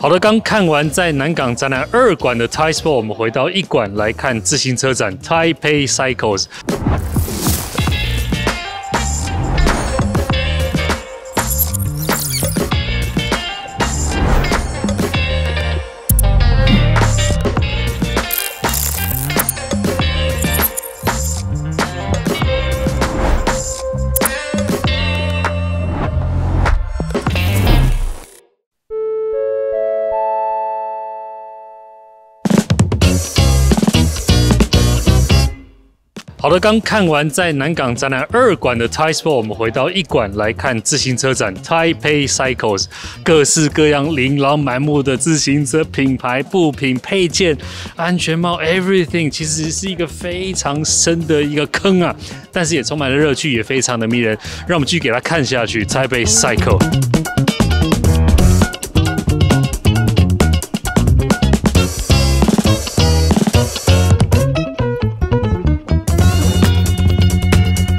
好的，刚看完在南港展览二馆的 TaiSpo， 我们回到一馆来看自行车展 Taipei Cycles。 好的，刚看完在南港展览二馆的 TaiSpo， 我们回到一馆来看自行车展 Taipei Cycles， 各式各样琳琅满目的自行车品牌、布品、配件、安全帽 ，everything， 其实是一个非常深的一个坑啊，但是也充满了乐趣，也非常的迷人，让我们继续给它看下去 ，Taipei Cycles。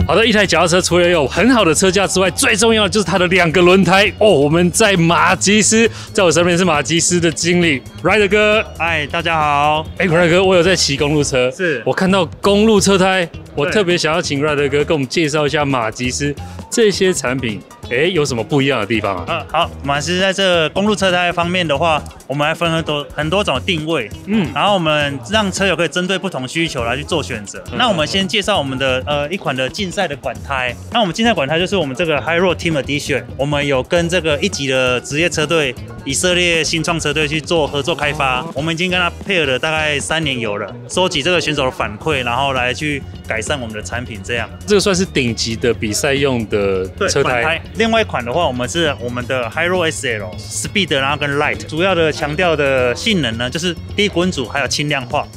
好的，一台脚踏车除了有很好的车架之外，最重要的就是它的两个轮胎哦。我们在马吉斯，在我身边是马吉斯的经理 Rider 哥。嗨，大家好。哎 ，Rider 哥，我有在骑公路车，是我看到公路车胎，我特别想要请 Rider 哥给我们介绍一下马吉斯这些产品。 哎，有什么不一样的地方啊？好，马吉斯在这公路车胎方面的话，我们还分很多种定位，然后我们让车友可以针对不同需求来去做选择。那我们先介绍我们的一款的竞赛的管胎，那我们竞赛管胎就是我们这个 High Road Team Edition， 我们有跟这个一级的职业车队以色列新创车队去做合作开发，我们已经跟他配合了大概3年有了，收集这个选手的反馈，然后来去改善我们的产品。这样，这个算是顶级的比赛用的车胎。 另外一款的话，我们是我们的 High Road SL Speed， 然后跟 Light， 主要的强调的性能呢，就是低滚阻还有轻量化。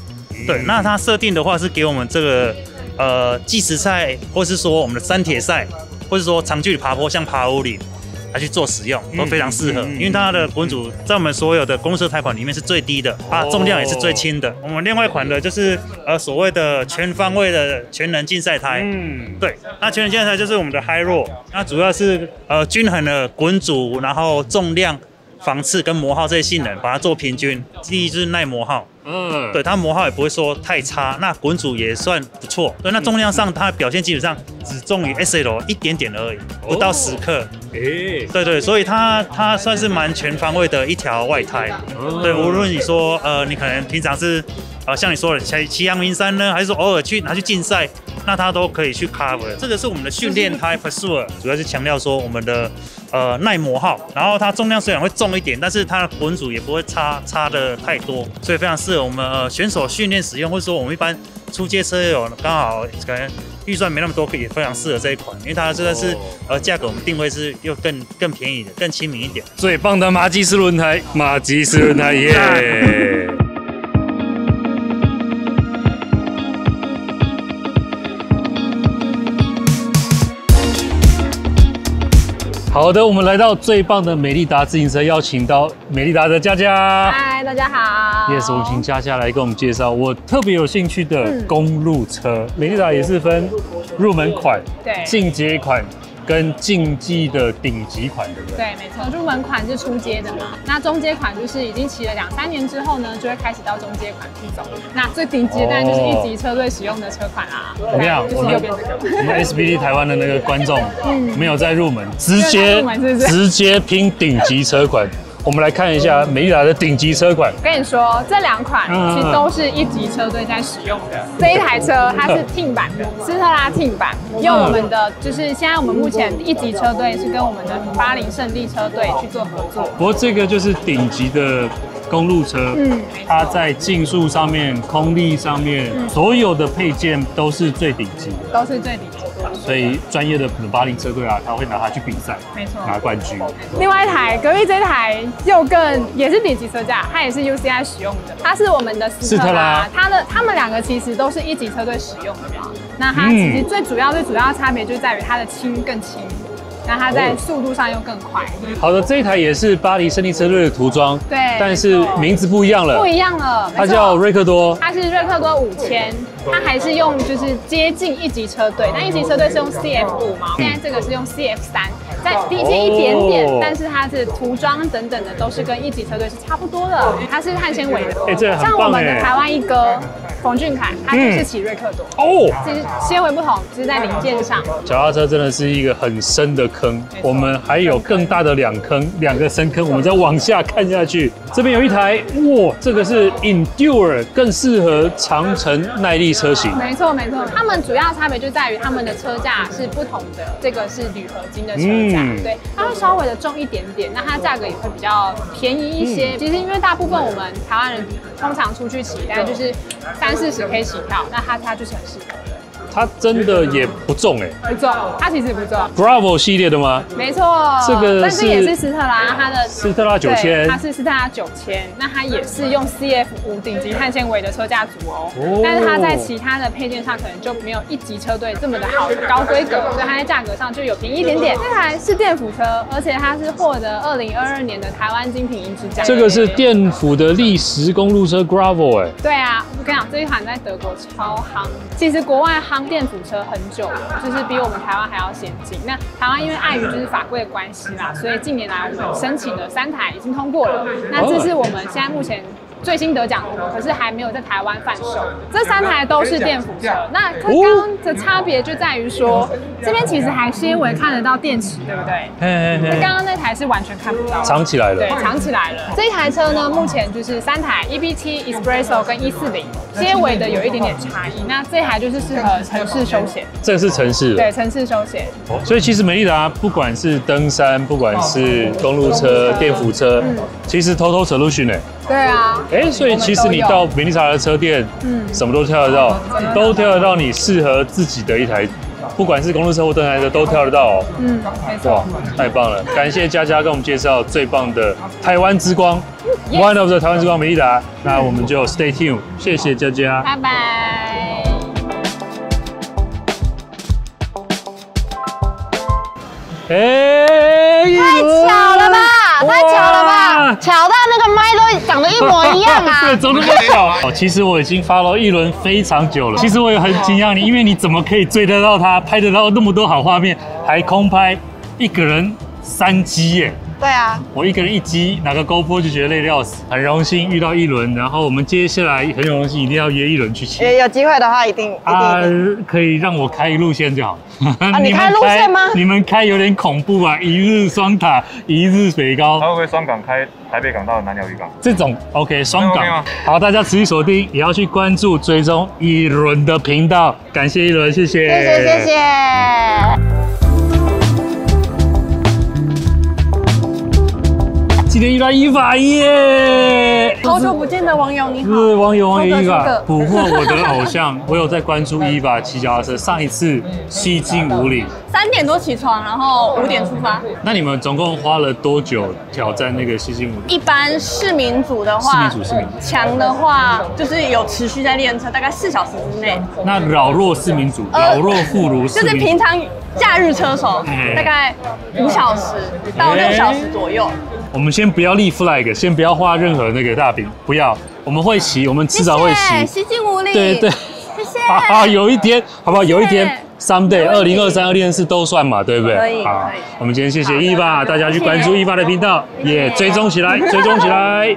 对，那它设定的话是给我们这个计时赛，或是说我们的山铁赛，或是说长距离爬坡，像爬五岭来去做使用，都非常适合。因为它的滚阻在我们所有的公路车胎款里面是最低的，它重量也是最轻的。我们另外一款的就是所谓的全方位的全能竞赛胎。对，那全能竞赛胎就是我们的 High Road。 那主要是均衡的滚阻，然后重量、防刺跟磨耗这些性能，把它做平均。第一就是耐磨耗，对，它磨耗也不会说太差，那滚阻也算不错。对，那重量上它的表现基本上只重于 SL 一点点而已，不到10克。对，所以它算是蛮全方位的一条外胎。对，无论你说你可能平常是像你说的骑阳明山呢，还是说偶尔拿去竞赛。 那它都可以去 cover， 这个是我们的训练胎 Fasure， 主要是强调说我们的耐磨耗，然后它重量虽然会重一点，但是它的滚阻也不会差的太多，所以非常适合我们选手训练使用，或者说我们一般初阶车友刚好可能预算没那么多，也非常适合这一款，因为它真的是价格我们定位是又更便宜的，更亲民一点。最棒的马吉斯轮胎，马吉斯轮胎耶！好的，我们来到最棒的美利达自行车，邀请到美利达的佳佳。嗨，大家好。Yes， 我们请佳佳来跟我们介绍我特别有兴趣的公路车。美利达也是分入门款、对，进阶款跟竞技的顶级款，对不对？对，没错，入门款是初阶的嘛，那中阶款就是已经骑了2、3年之后呢，就会开始到中阶款去走。那最顶级的当然就是一级车队使用的车款啦。我跟你讲，我们 SBD 台湾的那个观众，没有在入门，直接拼顶级车款。我们来看一下美利达的顶级车款。我跟你说，这2款其实都是一级车队在使用的。这一台车它是 Team 版的，斯特拉 Team 版，用我们的就是现在我们目前一级车队是跟我们的80胜利车队去做合作。不过这个就是顶级的公路车，它在竞速上面、空力上面，所有的配件都是最顶级的，都是最顶级。 所以专业的80车队啊，他会拿它去比赛，没错，拿冠军。另外一台隔壁这台也是顶级车架，它也是 UCI 使用的，它是我们的斯特拉，他们2个其实都是一级车队使用的嘛。那它其实最主要的差别就在于它的轻更轻，那它在速度上又更快。好的，这一台也是巴黎胜利车队的涂装，对，但是名字不一样了，它叫瑞克多，它是瑞克多5000。 它还是用就是接近一级车队，但一级车队是用 CF5 嘛，现在这个是用 CF3，在低阶一点点，但是它的涂装等等的都是跟一级车队是差不多的，它是碳纤维的。哎，这很棒哎！像我们的台湾一哥冯俊凯，他就是奇瑞克多哦，其实纤维不同，只是在零件上。脚踏车真的是一个很深的坑，我们还有更大的两个深坑，我们再往下看下去。这边有一台，哇，这个是 Endure， 更适合长程耐力车型。没错没错，他们主要差别就在于他们的车架是不同的，这个是铝合金的车架，对，它会稍微的重一点点，那它价格也会比较便宜一些。其实因为大部分我们台湾人通常出去骑，但就是30-40K 起跳，那它就是很适合。 它真的也不重哎，不重，它其实不重。Bravo 系列的吗？没错，这个但是也是斯特拉，它的斯特拉9000，它是斯特拉9000，那它也是用 CF5 顶级碳纤维的车架组哦。但是它在其他的配件上可能就没有一级车队这么的好高规格，所以它在价格上就有便宜一点点。这台是电辅车，而且它是获得2022年的台湾精品银质奖。这个是电辅的历史公路车 Bravo 哎。对啊，我跟你讲，这一款在德国超夯，其实国外夯。 电辅车很久了，就是比我们台湾还要先进。那台湾因为碍于就是法规的关系啦，所以近年来我们申请的3台已经通过了。那这是我们现在目前。 最新得奖的，可是还没有在台湾贩售。这3台都是电辅车，那它刚的差别就在于说，这边其实还纤维看得到电池，对不对？那刚刚那台是完全看不到，藏起来了。对，藏起来了。这一台车呢，目前就是3台 EBT、Espresso 跟140，纤维的有一点点差异。那这一台就是适合城市休闲，这是城市，对，城市休闲。所以其实美利达不管是登山，不管是公路车、电辅车，其实偷偷 solution 哎。 对啊，哎，所以其实你到美利达的车店，什么都挑得到，都挑得到你适合自己的一台，不管是公路车或登山车都挑得到。嗯，没错，太棒了！感谢佳佳跟我们介绍最棒的台湾之光 ，One of the 台湾之光美利达。那我们就 Stay tuned， 谢谢佳佳，拜拜。哎，太巧了吧！ 太巧了吧！巧到那个麦都长得一模一样啊！对，怎么那么巧啊？其实我已经follow一轮非常久了。其实我也很惊讶你，因为你怎么可以追得到他，拍得到那么多好画面，还空拍，一个人3机耶！对啊，我一个人1机，拿个GoPro就觉得累得要死。很荣幸遇到一轮，然后我们接下来很有荣幸一定要约一轮去骑。有机会的话，一定啊，可以让我开路线就好。 啊，你开路线吗？你们开有点恐怖啊！一日双塔，一日水高。他会不会双港开台北港到南寮渔港？这种 OK， 双港。好，大家持续锁定，也要去关注追踪一轮的频道。感谢一轮，谢谢，谢谢，谢谢。今天遇到1法耶！好久不见的网友你好，是网友1法捕获我的偶像，我有在关注1法骑脚踏车，上一次西进5岭，3点多起床，然后5点出发。那你们总共花了多久挑战那个西进5岭？一般市民组的话，强的话就是有持续在练车，大概4小时之内。那老弱市民组，老弱妇孺，就是平常假日车手，大概5小时到6小时左右。 我们先不要立 flag， 先不要画任何那个大饼，不要。我们会骑，我们迟早会骑。西进5岭。对对，谢谢。啊，有一天，好不好？有一天 ，someday， 2023、2024都算嘛，对不对？可以。好，我们今天谢谢1法，大家去关注1法的频道，也追踪起来，追踪起来。